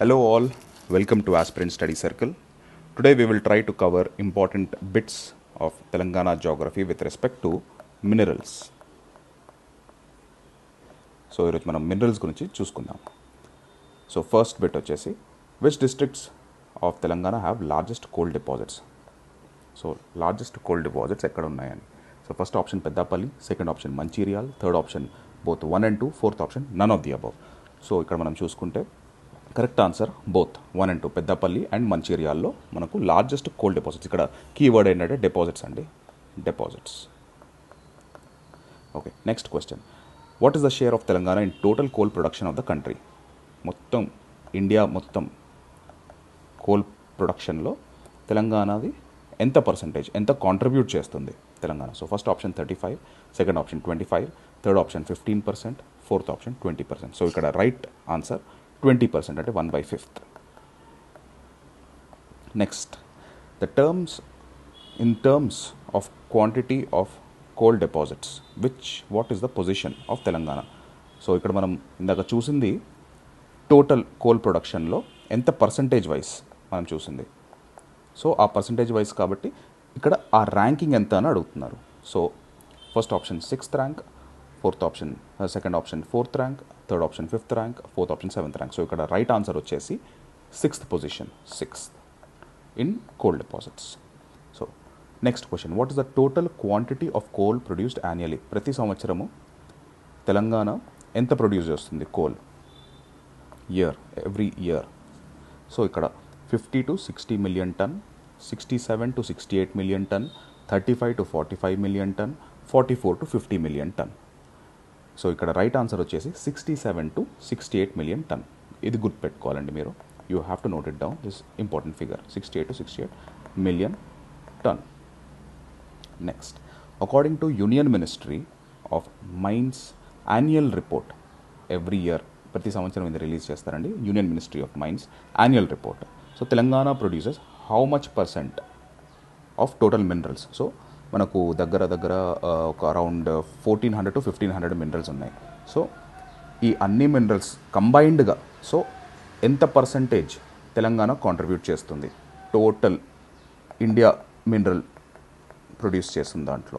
Hello all, welcome to Aspirants Study Circle. Today we will try to cover important bits of Telangana geography with respect to minerals. So, we will minerals gurinchi chusukundam. So, first bit vachesi, which districts of Telangana have largest coal deposits? So, largest coal deposits ekkada unnayani. So, first option Peddapalli, second option Mancherial, third option both 1 and 2, fourth option none of the above. So, ikkada manam chusukunte correct answer both 1 and 2 Peddapalli and Mancherial lo manaku largest coal deposits. Ikkada keyword endante deposits andi. Deposits. Okay, next question. What is the share of Telangana in total coal production of the country? Mottam India mottam coal production lo Telangana di entha percentage entha contribute chestundi Telangana. So first option 35, second option 25, third option 15%, fourth option 20%. So ikkada right answer 20% at 1/5. Next, the terms in terms of quantity of coal deposits, what is the position of Telangana? So ikkada manam indaka chusindi total coal production lo entha percentage wise manam chusindi. So aa percentage wise kabatti ikkada aa ranking entha ani adugutunnaru. So first option 6th rank, fourth option second option 4th rank, third option 5th rank, fourth option 7th rank. So ikkada right answer vachesi 6th position, 6th in coal deposits. So next question, what is the total quantity of coal produced annually? Prati samvacharamu Telangana enta produce chestundi coal year, every year? So ikkada 50 to 60 million ton, 67 to 68 million ton, 35 to 45 million ton, 44 to 50 million ton. So ikkada right answer vachesi 67 to 68 million ton. Idi good pettukovalandi meeru, you have to note it down, this important figure 68 to 68 million ton. Next, according to Union Ministry of Mines annual report, every year prati samvatsaram indi release chestarandi Union Ministry of Mines annual report. So Telangana produces how much percent of total minerals? So manaku daggara around 1400 to 1500 minerals unnai. So ee anni minerals combined ga so entha percentage Telangana contribute chestundi total India mineral produce చేస్తుంది దాంట్లో?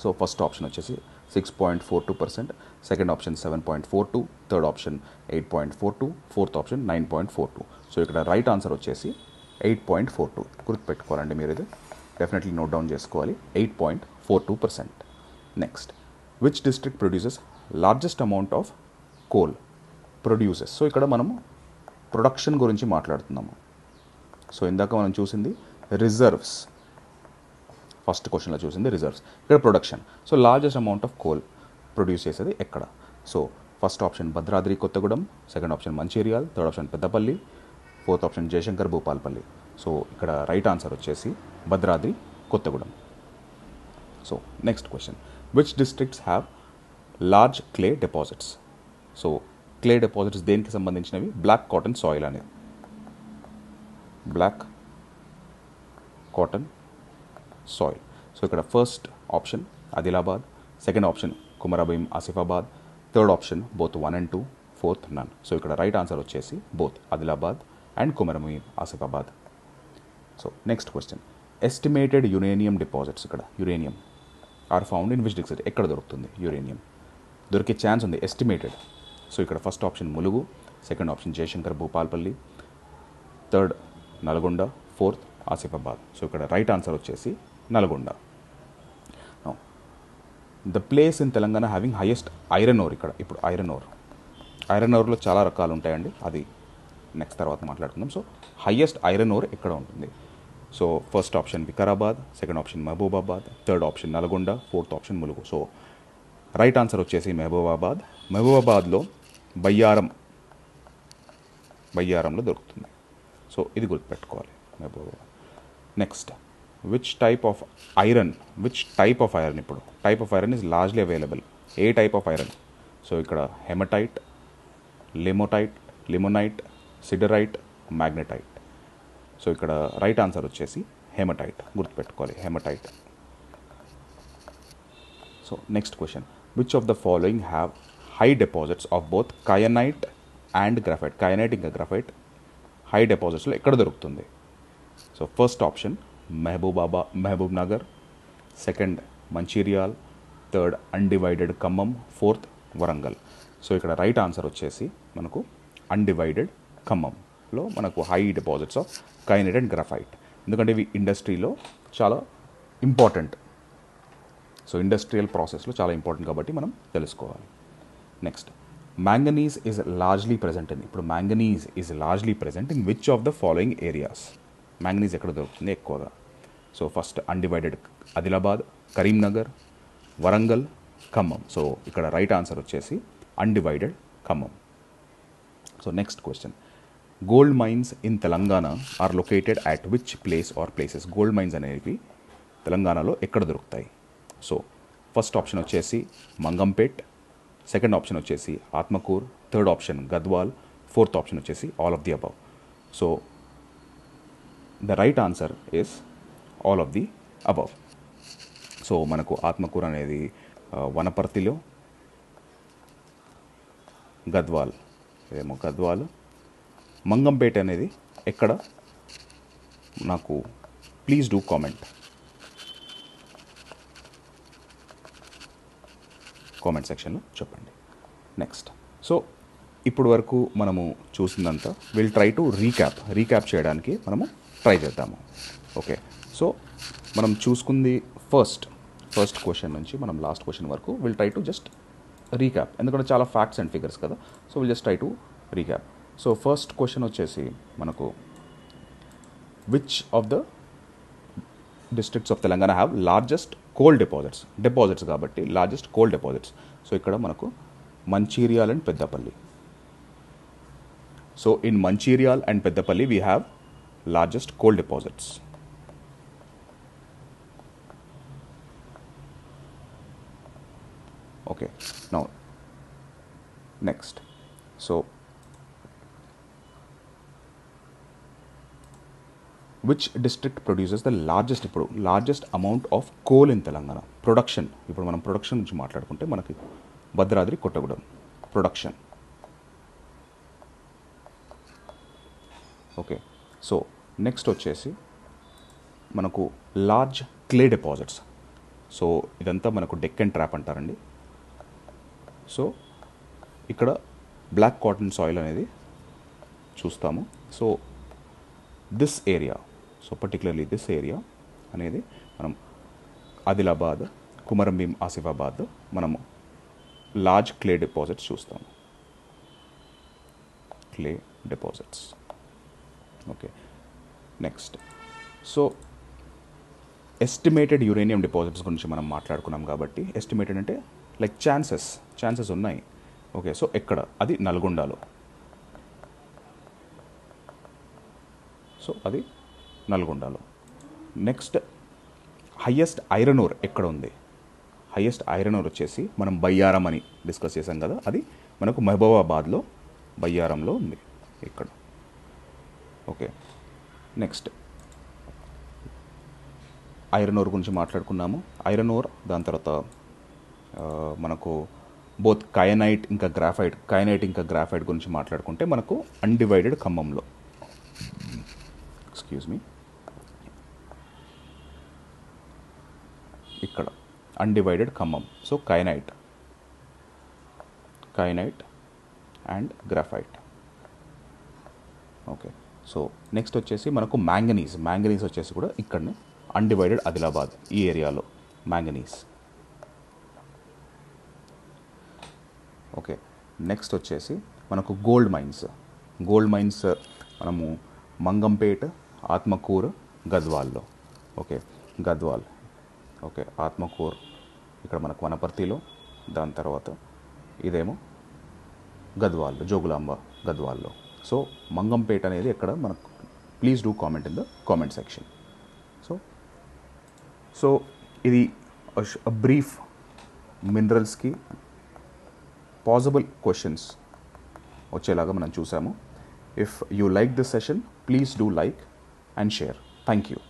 So first option వచ్చేసి 6.42%, second option 7.42, third option 8.42, fourth option 9.42. So ఇక్కడ right answer వచ్చేసి 8.42. గుర్తుపెట్టుకోవాలండి మీరు, ఇది definitely note down చేసుకోవాలి, 8.42%. Next, which district produces largest amount of coal produces? So ఇక్కడ మనము ప్రొడక్షన్ గురించి మాట్లాడుతున్నాము. సో ఇందాక మనం చూసింది రిజర్వ్స్, ఫస్ట్ క్వశ్చన్లో చూసింది రిజర్వ్స్, ఇక్కడ production. So largest amount of coal produce చేసేది ఎక్కడ? So first option Bhadradri Kothagudem, second option Mancherial, third option Peddapalli, fourth option Jayashankar Bhupalpally. So ఇక్కడ రైట్ ఆన్సర్ వచ్చేసి Bhadradri Kothagudem. So next question, which districts have large clay deposits? So clay deposits దేనికి సంబంధించినవి? Black cotton soil అనేది, black cotton soil. So ikkada first option Adilabad, second option Kumram Bheem Asifabad, third option both 1 and 2, fourth none. So ikkada right answer vachesi both Adilabad and Kumram Bheem Asifabad. So next question, estimated uranium deposits ikkada uranium are found in which district? Ekkada dorukutundi uranium dorike chance undi estimated? So ikkada first option Mulugu, second option Jayashankar Bhupalpally, third Nalgonda, fourth Asifabad. So ikkada right answer vachesi Nalgonda. Now, the place in Telangana having highest iron ore ikkada. Ippudu iron ore. Iron ore lo chala rakalu untayandi, adi next tarvata maatladukundam. So, highest iron ore ekkada untundi? So, first option Vikarabad, second option Mahbubabad, third option Nalgonda, fourth option Mulugu. So, right answer vachesi Mahbubabad. Mahbubabad lo Bayaram lo dorukutundi. So, idi gurtupettukovali Mahbubabad. Next, which type of iron ippudu? Type of iron is largely available, a type of iron? So ikkada hematite, limonite, siderite, magnetite. So ikkada right answer vachesi hematite. Gurtu pettukovali hematite. So next question, which of the following have high deposits of both kyanite and graphite, kyanite inga graphite high deposits lo ekkada dorukutundi. So first option Mahbubnagar, second Mancherial, third undivided Khammam, fourth Warangal. So ikkada right answer vachesi manaku undivided Khammam lo manaku high deposits of kyanite and graphite, endukante ivi industry lo chaala important. So industrial process lo chaala important kabatti manam telusukovali. Next, manganese is largely present in, ippudu manganese is largely present in which of the following areas? Manganese ekkada dorukutundi ekkoga. So first undivided Adilabad, Karimnagar, Warangal, Khammam. So ikkada right answer vachesi undivided Khammam. So next question, gold mines in Telangana are located at which place or places? Gold mines అనేవి తెలంగాణలో ఎక్కడ దొరుకుతాయి? So first option వచ్చేసి మంగంపేట్, second option వచ్చేసి Atmakur, third option Gadwal, fourth option వచ్చేసి all of the above. So the right answer is all of the above. So మనకు ఆత్మకూర్ అనేది వనపర్తిలో, గద్వాల్ ఏమో గద్వాల్, మంగంపేట అనేది ఎక్కడ? నాకు ప్లీజ్ డూ కామెంట్ కామెంట్ సెక్షన్లో చెప్పండి. నెక్స్ట్, సో ఇప్పుడు వరకు మనము చూసిందంతా విల్ ట్రై టు రీక్యాప్ చేయడానికి మనము ట్రై చేద్దాము. ఓకే, సో మనం చూసుకుంది ఫస్ట్ క్వశ్చన్ నుంచి మనం లాస్ట్ క్వశ్చన్ వరకు will try to just recap, ఎందుకంటే చాలా ఫ్యాక్ట్స్ అండ్ ఫిగర్స్ కదా. So will just try to recap. So first question వచ్చేసి మనకు which of the districts of Telangana have largest coal deposits, deposits కాబట్టి largest coal deposits. So ఇక్కడ మనకు Mancherial and Peddapalli. So in Mancherial and Peddapalli we have largest coal deposits. Okay, now next, so which district produces the largest, ఇప్పుడు largest amount of coal in Telangana? Production, ఇప్పుడు మనం production గురించి మాట్లాడుకుంటే మనకి Bhadradri Kothagudem production. Okay, so next వచ్చేసి మనకు large clay deposits. సో ఇదంతా మనకు డెక్కన్ ట్రాప్ అంటారండి. సో ఇక్కడ బ్లాక్ కాటన్ సాయిల్ అనేది చూస్తాము. So this area, so particularly this area అనేది మనం ఆదిలాబాద్, కుమరం భీం ఆసిఫాబాద్ మనము లార్జ్ క్లే డిపాజిట్స్ చూస్తాము, clay deposits. Okay, next, so estimated uranium deposits గురించి మనం మాట్లాడుకున్నాం కాబట్టి, ఎస్టిమేటెడ్ అంటే లైక్ ఛాన్సెస్ ఉన్నాయి. ఓకే, సో ఎక్కడ? అది నల్గొండలో. సో అది నల్గొండలో. నెక్స్ట్, హయ్యెస్ట్ ఐరన్ ఓర్ ఎక్కడ ఉంది? హయ్యెస్ట్ ఐరన్ ఓర్ వచ్చేసి మనం బయ్యారం అని డిస్కస్ చేసాం కదా, అది మనకు మహబూబాబాద్లో బయ్యారంలో ఉంది ఇక్కడ. ఓకే, నెక్స్ట్ ఐరన్ ఓర్ గురించి మాట్లాడుకున్నాము. ఐరన్ ఓర్, దాని తర్వాత మనకు బోత్ కయనైట్ ఇంకా గ్రాఫైట్ గురించి మాట్లాడుకుంటే మనకు అన్డివైడెడ్ ఖమ్మంలో, ఎక్స్క్యూజ్ మీ, ఇక్కడ undivided Khammam. So kyanite and graphite. Okay, so next వచ్చేసి మనకు మ్యాంగనీస్ వచ్చేసి కూడా ఇక్కడనే అన్డివైడెడ్ ఆదిలాబాద్ ఈ ఏరియాలో మ్యాంగనీస్. ఓకే, నెక్స్ట్ వచ్చేసి మనకు గోల్డ్ మైన్స్ మనము మంగంపేట, ఆత్మకూర్, గద్వాల్లో. ఓకే, గద్వాల్. ఓకే, ఆత్మకూర్ ఇక్కడ మనకు వనపర్తిలో, దాని తర్వాత ఇదేమో గద్వాల్లో, జోగులాంబ గద్వాల్లో. సో మంగంపేట అనేది ఎక్కడ? మనకు please do comment in the comment section. So ఇది బ్రీఫ్ మినరల్స్కి పాసిబుల్ క్వశ్చన్స్ వచ్చేలాగా మనం చూసాము. If you like this session, please do like and share. Thank you.